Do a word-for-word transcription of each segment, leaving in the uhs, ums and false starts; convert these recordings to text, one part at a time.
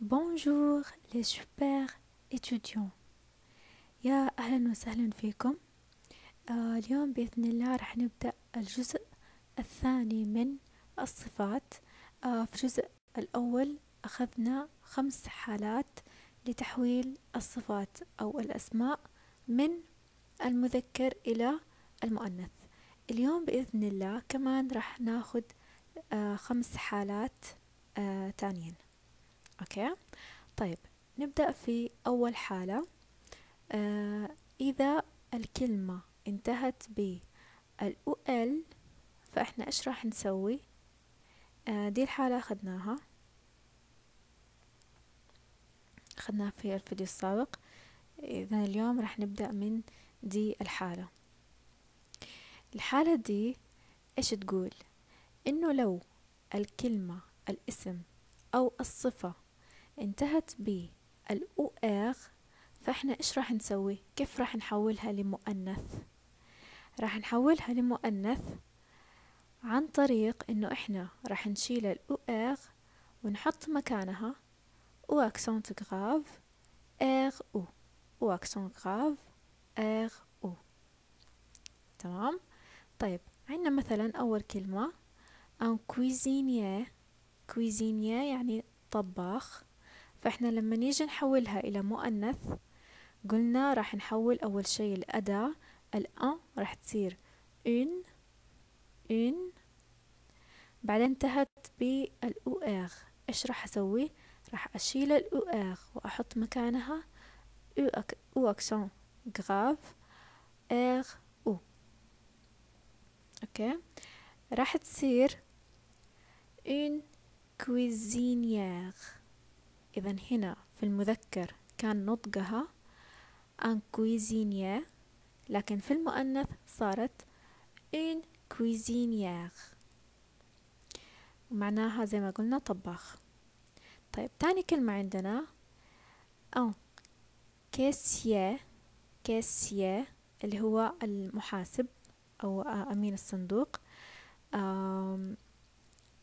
بونجور لي سوبر اتيديون، يا اهلا وسهلا فيكم. آه اليوم باذن الله راح نبدا الجزء الثاني من الصفات. آه في الجزء الاول اخذنا خمس حالات لتحويل الصفات او الاسماء من المذكر الى المؤنث. اليوم باذن الله كمان راح ناخذ آه خمس حالات آه تانيين. اوكي طيب، نبدأ في أول حالة. آه إذا الكلمة انتهت ب ال فإحنا إيش راح نسوي؟ آه دي الحالة أخذناها أخذناها في الفيديو السابق، إذا اليوم راح نبدأ من دي الحالة. الحالة دي إيش تقول؟ إنه لو الكلمة الاسم أو الصفة انتهت ب الأوغ فإحنا إيش راح نسوي؟ كيف راح نحولها لمؤنث؟ راح نحولها لمؤنث عن طريق إنه إحنا راح نشيل الأوغ ونحط مكانها أو أكسنت غراف إغ أو أو أكسنت غراف إغ أو. تمام؟ طيب عندنا مثلا أول كلمة أن كويزينيير، كويزينيير يعني طباخ، فإحنا لما نيجي نحولها إلى مؤنث قلنا راح نحول أول شي الأداة الأن راح تصير أون أون، بعدين انتهت بالأوغ إيش راح أسوي؟ راح أشيل الأوغ وأحط مكانها أو أكسون غراف إغ أو. أوكي راح تصير أون كويزينيير. إذا هنا في المذكر كان نطقها أن كويزينيير، لكن في المؤنث صارت أون كويزينيير، معناها زي ما قلنا طباخ. طيب تاني كلمة عندنا أن كاسيير، كاسيير اللي هو المحاسب أو أمين الصندوق،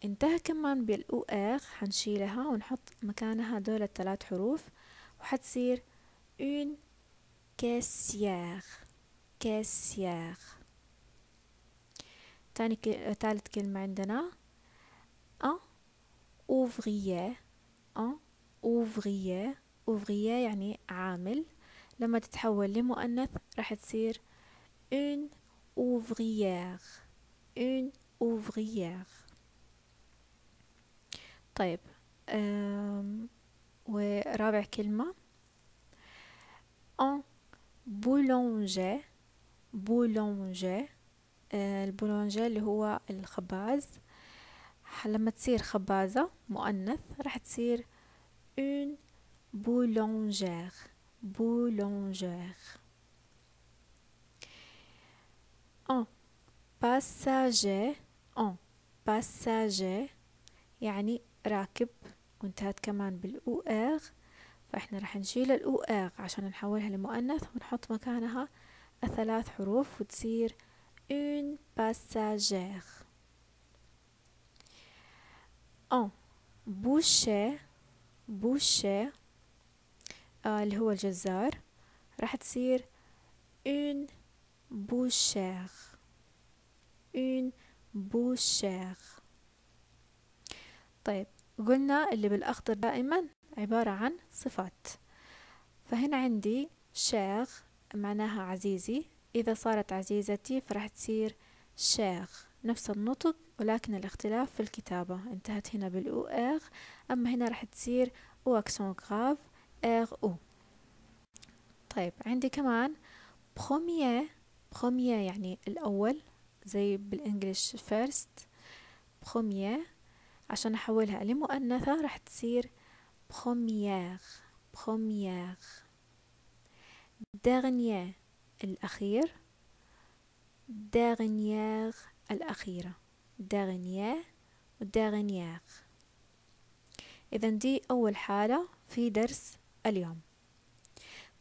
انتهى كمان بالأوغ حنشيلها ونحط مكانها دول الثلاث حروف وحتصير أون كاسيير، كاسيير. تاني ك... تالت كلمة عندنا أن أوفغيير، أن أوفغيير، أوفغيير يعني عامل، لما تتحول لمؤنث راح تصير أون أوفغيير، أون أوفغيير. طيب ورابع كلمة أن بولونجي، بولونجي البولونجي اللي هو الخباز، لما تصير خبازة مؤنث راح تصير أون بولونجير، بولونجير. أن باساجي، أن باساجي يعني راكب، وانتهت كمان بالأوغ فإحنا راح نشيل الأوغ عشان نحولها لمؤنث ونحط مكانها الثلاث حروف وتصير أون باساجير. أن بوشير، بوشير آه اللي هو الجزار، راح تصير أون بوشير، أون بوشير. طيب قلنا اللي بالأخضر دائما عبارة عن صفات، فهنا عندي شير معناها عزيزي، إذا صارت عزيزتي فراح تصير شير، نفس النطق ولكن الاختلاف في الكتابة، انتهت هنا بالأوغ أما هنا راح تصير أو أكسون غراف إغ أو. طيب عندي كمان بخوميير، بخوميير يعني الأول زي بالإنجليش فيرست، بخوميير عشان أحولها لمؤنثة راح تصير بخوميير، بخوميير. داغنيير الأخير، داغنيير الأخيرة، داغنيير وداغنيير. إذا دي أول حالة في درس اليوم.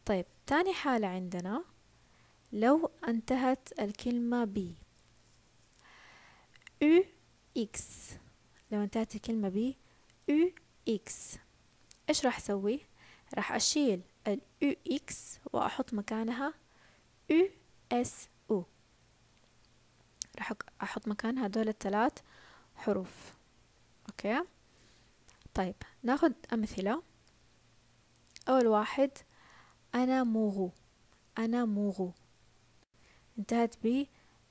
طيب تاني حالة عندنا لو انتهت الكلمة ب أو إكس، لو انتهت الكلمة ب أو إكس إيش راح أسوي؟ راح أشيل ال يو إكس وأحط مكانها يو إس يو. راح أحط مكان هدول الثلاث حروف. أوكي، طيب ناخد أمثلة. أول واحد أنا موغو، أنا موغو انتهت ب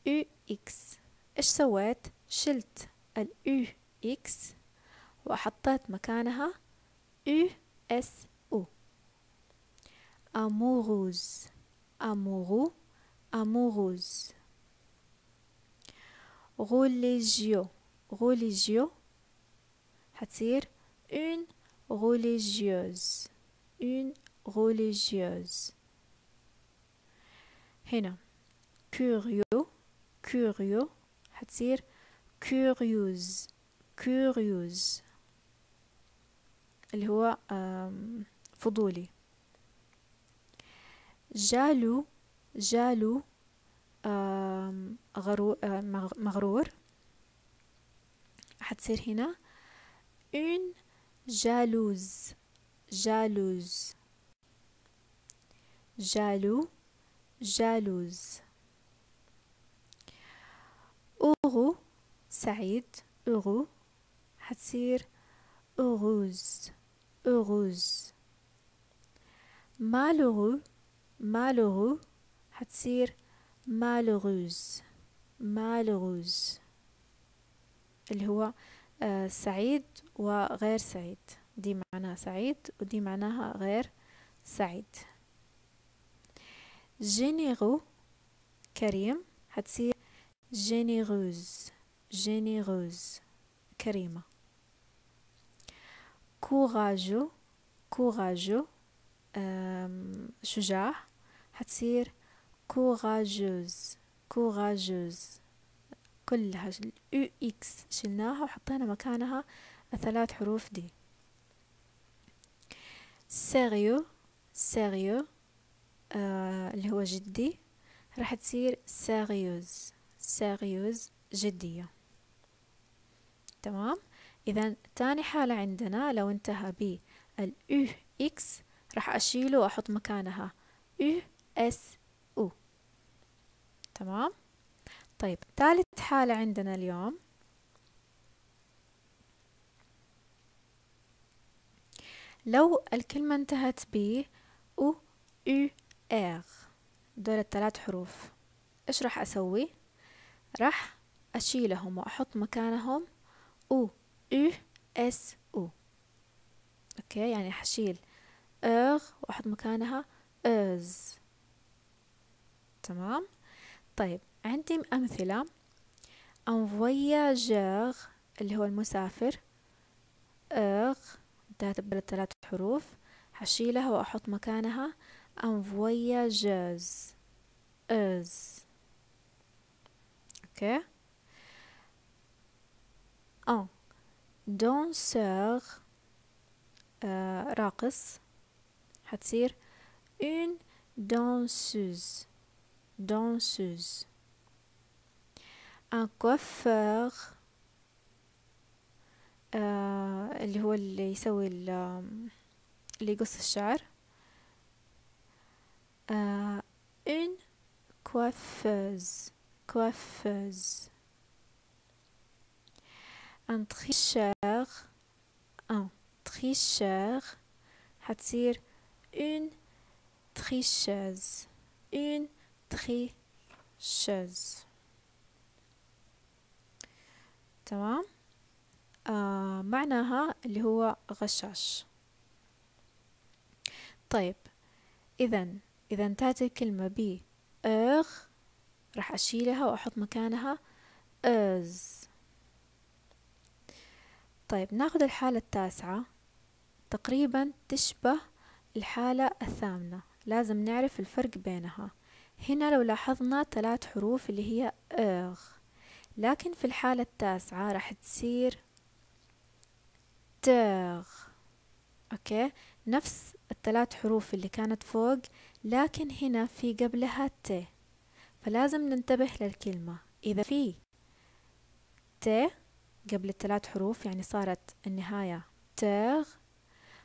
يو إكس. إيش سويت؟ شلت ال يو إكس وحطيت مكانها يو إس يو. أموغوز، أموغو، أموغوز. غوليجيو، غوليجيو هتصير une religieuse، une religieuse. هنا curieux، curieux هتصير curieuse، curieuse اللي هو فضولي. جالو، جالو مغرور هتصير هنا une jalouse، jalouse. jaloux، jalouse. heureux سعيد، heureux حتصير heureuse، heureuse. malheureux، malheureux حتصير malheureuse، malheureuse اللي هو سعيد وغير سعيد، دي معناها سعيد ودي معناها غير سعيد. جينيرو كريم هتصير جينيروز، جينيروز كريمة. كوراجو، كوراجو شجاع هتصير كوراجوز، كوراجوز. كلها يو إكس شلناها وحطينا مكانها الثلاث حروف دي. سيريو، سيريو اللي هو جدي راح تصير سيريوز، سيريوز جدية. تمام، إذا تاني حالة عندنا لو انتهى ب ال يو إكس راح أشيله وأحط مكانها يو إس أو. تمام، طيب ثالث حالة عندنا اليوم لو الكلمة انتهت ب أو أو آغ، دول الثلاث حروف، إيش راح أسوي؟ راح أشيلهم وأحط مكانهم أو أو إس أو. أوكي، يعني حشيل آغ وأحط مكانها أز. تمام، طيب عندي أمثلة. un voyageur اللي هو المسافر، أغ انتهت بالثلاث حروف هشيلها وأحط مكانها un voyageuse، أز. أوكي. un danseur آه راقص هتصير une danseuse، danseuse. un coiffeur آه اللي هو اللي يسوي اللي يقص الشعر آه une coiffeuse، coiffeuse. un tricheur، un tricheur حتصير une tricheuse، une tricheuse. تمام، آه معناها اللي هو غشاش. طيب إذا إذا انتهت الكلمة ب أغ راح أشيلها وأحط مكانها أز. طيب ناخذ الحالة التاسعة، تقريبا تشبه الحالة الثامنة، لازم نعرف الفرق بينها. هنا لو لاحظنا ثلاث حروف اللي هي أغ، لكن في الحالة التاسعة راح تصير تاغ. أوكي، نفس الثلاث حروف اللي كانت فوق، لكن هنا في قبلها ت، فلازم ننتبه للكلمة. إذا في ت قبل الثلاث حروف يعني صارت النهاية تاغ،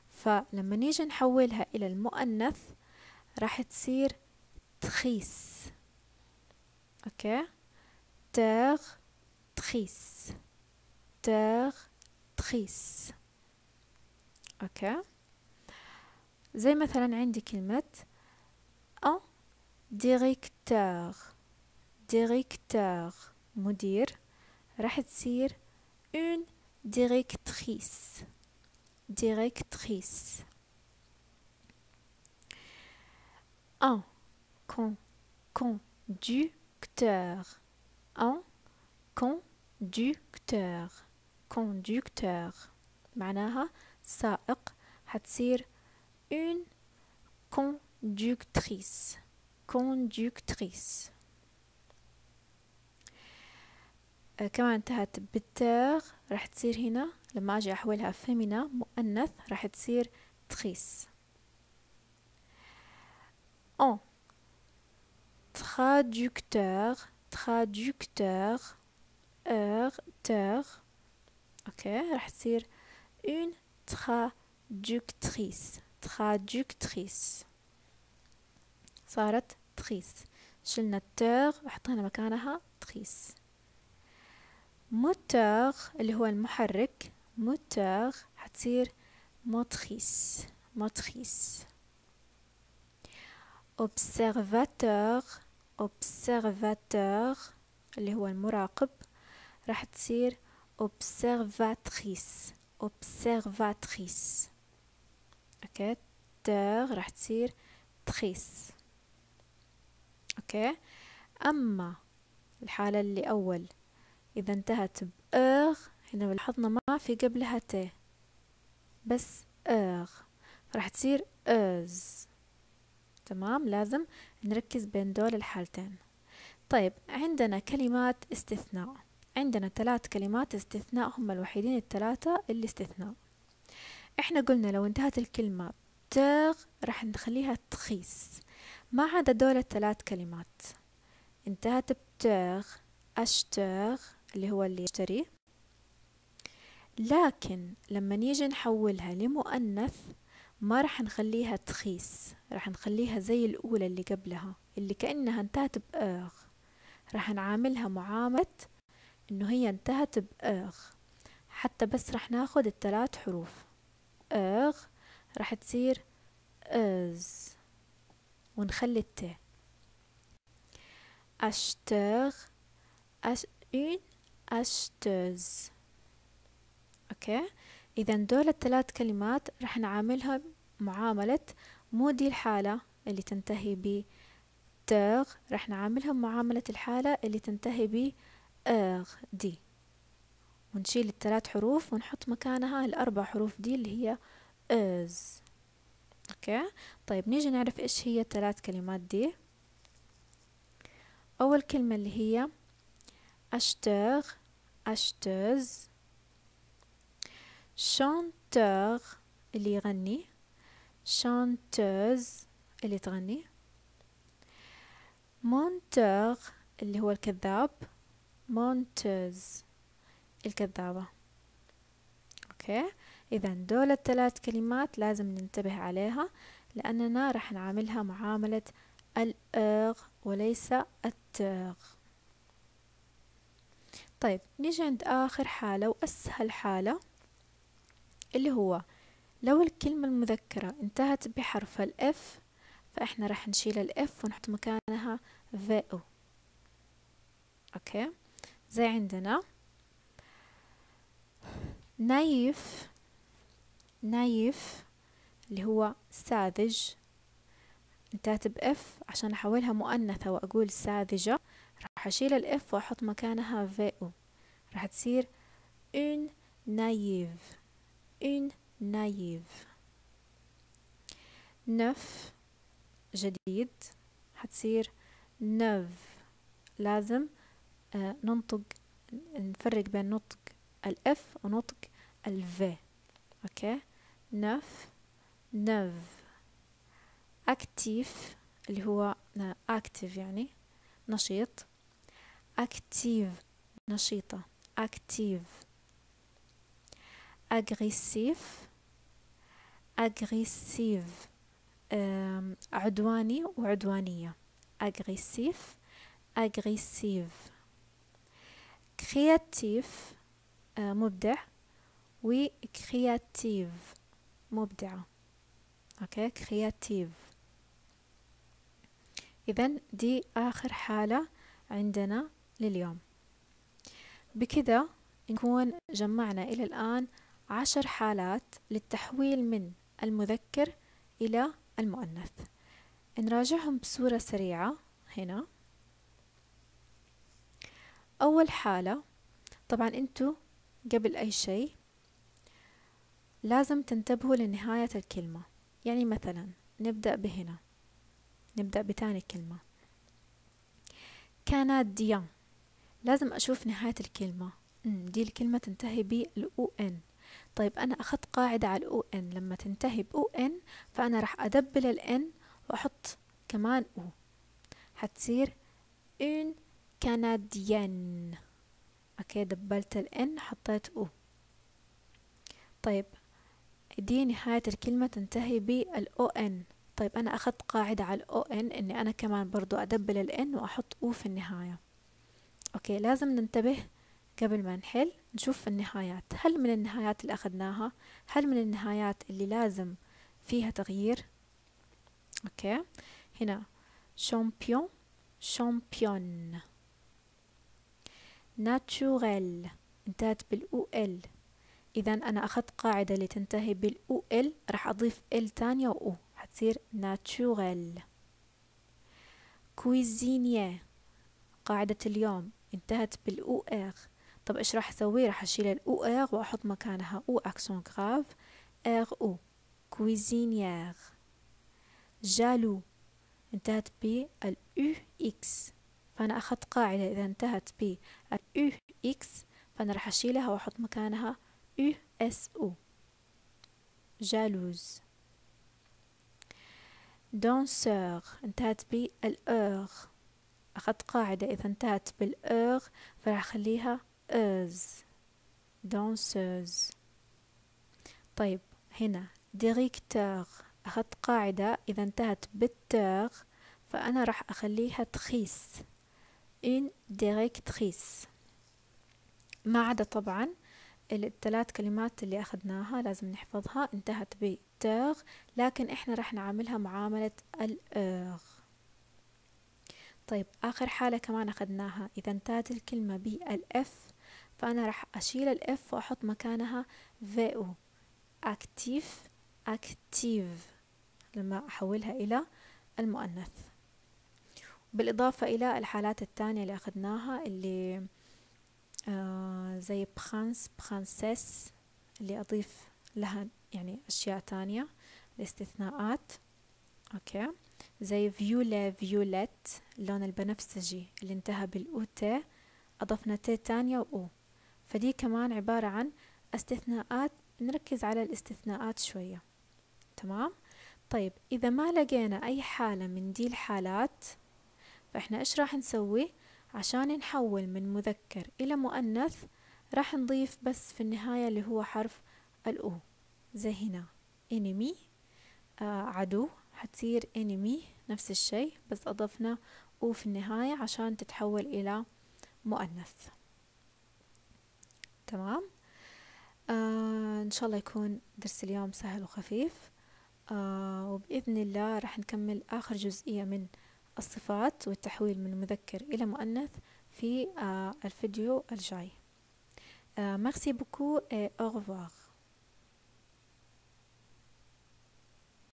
ف فلما نيجي نحولها إلى المؤنث راح تصير تخيس. أوكي، تاغ تخيس، تاغ تخيس. أوكي، زي مثلا عندي كلمة أن ديريكتور، ديريكتور مدير، راح تصير اون ديريكتريس، ديريكتريس. أن كون كوندكتور، أن كوندكتور، كوندكتور معناها سائق، حتصير une conductrice، conductrice. آه كمان انتهت بالتاغ، راح تصير هنا لما اجي احولها فيمينا مؤنث راح تصير تخيس. ان traducteur، traducteur eur teur. اوكي، راح تصير une traductrice، traductrice. صارت تخيس، شلنا التاغ وحطينا مكانها تخيس. موتور اللي هو المحرك، موتور حتصير موتريس، موتريس. observateur، observateur اللي هو المراقب، راح تصير observatrice، observatrice. اوكي، تاغ راح تصير تخيس. اوكي، اما الحالة اللي اول اذا انتهت باغ، هنا لاحظنا ما في قبلها ت، بس اغ، راح تصير از. تمام، لازم نركز بين دول الحالتين. طيب، عندنا كلمات استثناء، عندنا ثلاث كلمات استثناء، هم الوحيدين الثلاثة اللي استثناء. احنا قلنا لو انتهت الكلمة تاغ راح نخليها تخيس، ما عدا دول الثلاث كلمات. انتهت بتاغ، اشتاغ اللي هو اللي يشتري، لكن لما نيجي نحولها لمؤنث ما راح نخليها تخيس، راح نخليها زي الأولى اللي قبلها اللي كأنها انتهت بأغ، راح نعاملها معاملة انه هي انتهت بأغ، حتى بس راح ناخد الثلاث حروف. اغ راح تصير از ونخلي الت. اشتاغ، أش... اون اشتز. اوكي، اذا دول الثلاث كلمات راح نعاملها معاملة مو دي الحالة اللي تنتهي ب تاغ، راح نعاملها معاملة الحالة اللي تنتهي ب اغ دي، ونشيل الثلاث حروف ونحط مكانها الأربع حروف دي اللي هي از. اوكي، طيب نيجي نعرف ايش هي الثلاث كلمات دي. اول كلمة اللي هي اشتاغ، اشتز. شانتاغ اللي يغني، شانتز اللي تغني. مونتاغ اللي هو الكذاب، مونتز الكذابة. اوكي، اذا دول الثلاث كلمات لازم ننتبه عليها لاننا راح نعاملها معاملة الاغ وليس التاغ. طيب، نيجي عند اخر حالة واسهل حالة، اللي هو لو الكلمة المذكرة انتهت بحرف الاف، فاحنا راح نشيل الاف ونحط مكانها فيو. اوكي، زي عندنا نايف، نايف اللي هو ساذج، انتهت بإف، عشان احولها مؤنثة واقول ساذجة راح اشيل الإف واحط مكانها فيو، راح تصير اون نايف، اون نايف. نف جديد، حتصير نف، لازم ننطق، نفرق بين نطق الإف ونطق الفي. اوكي، نف، نف. اكتيف اللي هو اكتيف يعني نشيط، اكتيف نشيطة، اكتيف. اغريسيف، أغريسيف عدواني وعدوانية. أغريسيف أغريسيف. كرياتيف مبدع وكرياتيف مبدعة. أوكي كرياتيف. إذن دي آخر حالة عندنا لليوم. بكذا نكون جمعنا إلى الآن عشر حالات للتحويل من المذكر إلى المؤنث. نراجعهم بصورة سريعة هنا. أول حالة، طبعا أنتوا قبل أي شيء لازم تنتبهوا لنهاية الكلمة، يعني مثلا نبدأ بهنا، نبدأ بتاني كلمة كاناديان، لازم أشوف نهاية الكلمة، دي الكلمة تنتهي بالأو إن. طيب أنا أخذت قاعدة على الأو إن، لما تنتهي بأو إن فأنا راح أدبل الإن وأحط كمان أو، حتصير إن كنديان. أوكي دبلت الإن حطيت أو. طيب دي نهاية الكلمة تنتهي بالأو إن، طيب أنا أخذت قاعدة على الأو إن إني أنا كمان برضو أدبل الإن وأحط أو في النهاية. أوكي لازم ننتبه قبل ما نحل نشوف النهايات، هل من النهايات اللي أخذناها، هل من النهايات اللي لازم فيها تغيير. أوكي هنا شامبيون شامبيون، ناتشوريل انتهت بالأو إل، إذا أنا أخذت قاعدة اللي تنتهي بالأو إل راح أضيف إل تانية وأو حتصير ناتشوريل. كويزينية قاعدة اليوم انتهت بالأو إغ، طب إيش راح أسوي؟ راح أشيل الأو إغ وأحط مكانها أو أكسون غراف إغ أو. كويزينيير. جالو انتهت بالأو إكس، فأنا أخذت قاعدة إذا انتهت بالأو إكس فأنا راح أشيلها وأحط مكانها أو إس أو. جالوز. دانسور انتهت بالأغ، أخذت قاعدة إذا انتهت بالأغ فراح أخليها أز. دانسوز. طيب هنا ديريكتور، أخذت قاعدة إذا انتهت بالتاغ فأنا راح أخليها تخيس. إن ديريكتريس. ما عدا طبعا الثلاث كلمات اللي أخذناها لازم نحفظها انتهت بالتاغ، لكن إحنا راح نعاملها معاملة الأغ. طيب آخر حالة كمان أخذناها إذا انتهت الكلمة بالأف فأنا راح أشيل الأف وأحط مكانها في أو. أكتيف أكتيف لما أحولها إلى المؤنث. بالإضافة إلى الحالات الثانية اللي أخذناها اللي آه زي برانس برانسيس، اللي أضيف لها يعني أشياء تانية الاستثناءات. أوكي زي فيولا فيوليت اللون البنفسجي اللي انتهى بالأو تي، أضفنا تي تانية وأو، فدي كمان عبارة عن استثناءات، نركز على الاستثناءات شوية. تمام؟ طيب إذا ما لقينا أي حالة من دي الحالات فإحنا إيش راح نسوي؟ عشان نحول من مذكر إلى مؤنث راح نضيف بس في النهاية اللي هو حرف الأو، زي هنا enemy آه عدو، حتصير enemy نفس الشيء بس أضفنا أو في النهاية عشان تتحول إلى مؤنث. تمام؟ آه إن شاء الله يكون درس اليوم سهل وخفيف، آه وبإذن الله راح نكمل آخر جزئية من الصفات والتحويل من مذكر إلى مؤنث في آه الفيديو الجاي. آه merci beaucoup et au revoir.